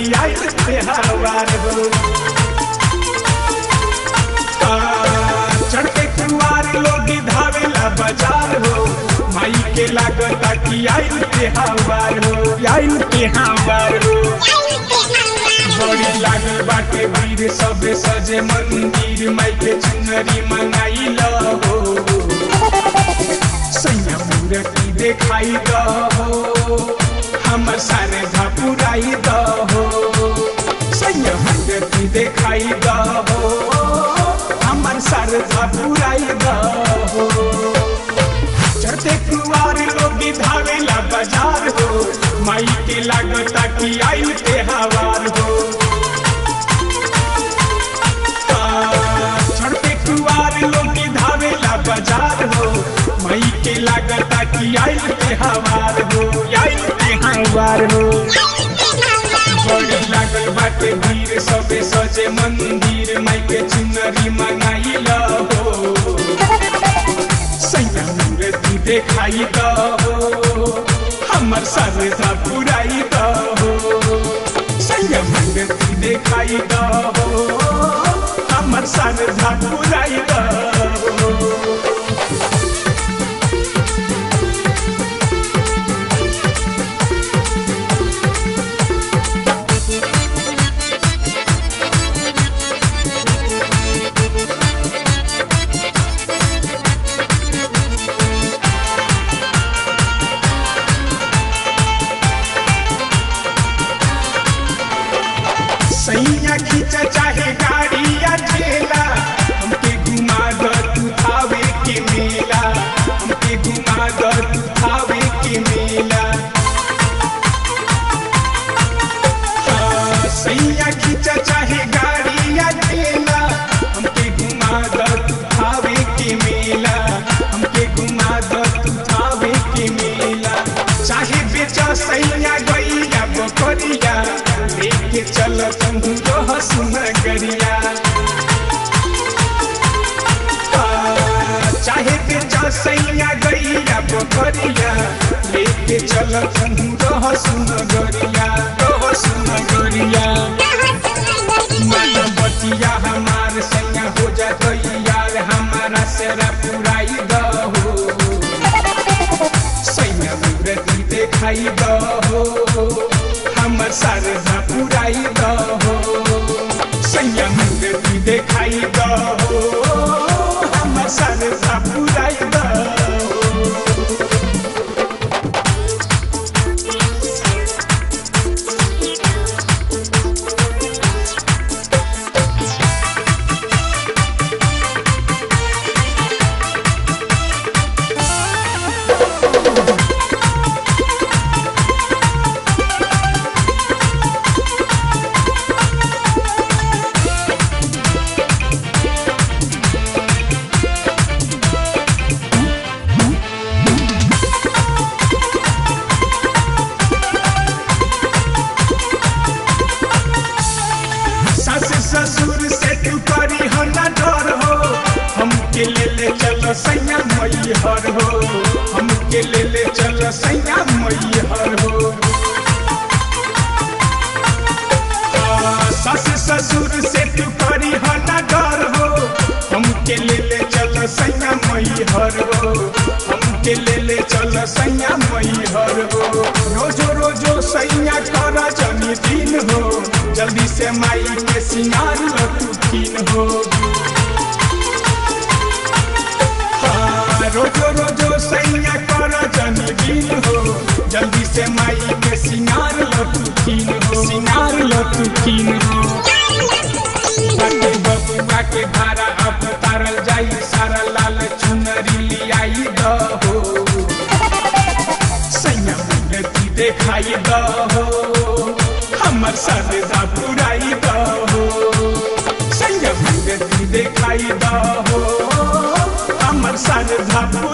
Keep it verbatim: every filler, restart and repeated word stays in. आई आई त्योहार हो चढ़ के कुंवार लोग धावेला बाजार हो माई के लागता कि आई त्योहार हो आई त्योहार हो। बड़ी लागल बाटे भीड़ सब सजे मंदिर माई के चुनरी मनाई ला हो सैया मूर्ति देखाई दा हो हमर सारे भापुराई दा हो सैया मूर्ति देखाई दा हो हमर सारे भापुराई दा हो। चढ़ते कुंवार लोग धावेला बाजार हो माई के लागता कि आइल त्योहार हो। चढ़ते कुंवार लोग धावेला बाजार हो माई के लागता कि आइल त्योहार हो आइल त्योहार हो। बड़ी लागल बाटे भीड़ सबे सजे मंदिर माई के चुनरी मनाई ला हो सैया मूर्ति देखाई दा हो हमर सारे भापुराई दा हो सैया मूर्ति देखाई दा हो हमर सारे भापुराई दा हो। सैया खींचा चाहे गाड़ी या ठेला हमके घुमा दो तू थावे के मेला हमके घुमा दो तू थावे के मेला। सैया खींचा चाहे गाड़ी या ठेला हमके घुमा दो तू थावे के मेला हमके घुमा दो तू थावे के मेला। चाहे बेचा सैया गई या बकरिया लेके चल तुम तो सुन गरिया चाहे बेचा सैया गई या बकरिया लेके चल तुम तो सुन गरिया तो सुन गरिया। बतिया हमार सैया हो जा यार हमारा सेरा पुराई दा हो सैया मूर्ति देखाई दा हो हमर सारे भापुराई दा हो सैया मूर्ति देखाई दा हो हमर सारे भापुराई दा हो। ससुर से तू करी हो ना डर हो हमके ले ले चलो सैया मैहर हो हमके ले ले चलो सैया मैहर हो। सास ससुर से तू करी हो ना डर हो हमके ले ले चलो सैया मैहर हो हमके ले ले चलो सैया मैहर हो। रोजो रोजो सैया करा जनी दिन हो जल्दी से माई के सिंगार लटुकीन हो। रोजो रोजो सैया कर जन्मदिन हो जल्दी से माई के सिंगार लटुकीन हो सिंगार लटुकीन हो। बबुआ के भारा अब तारल जाई सारा लाल चुनरी लियाई दा हो सैया मूर्ति देखाई दा हो हमर सारे भापुराई दा हो सैया मूर्ति देखाई दा हो हमर सारे भापुराई।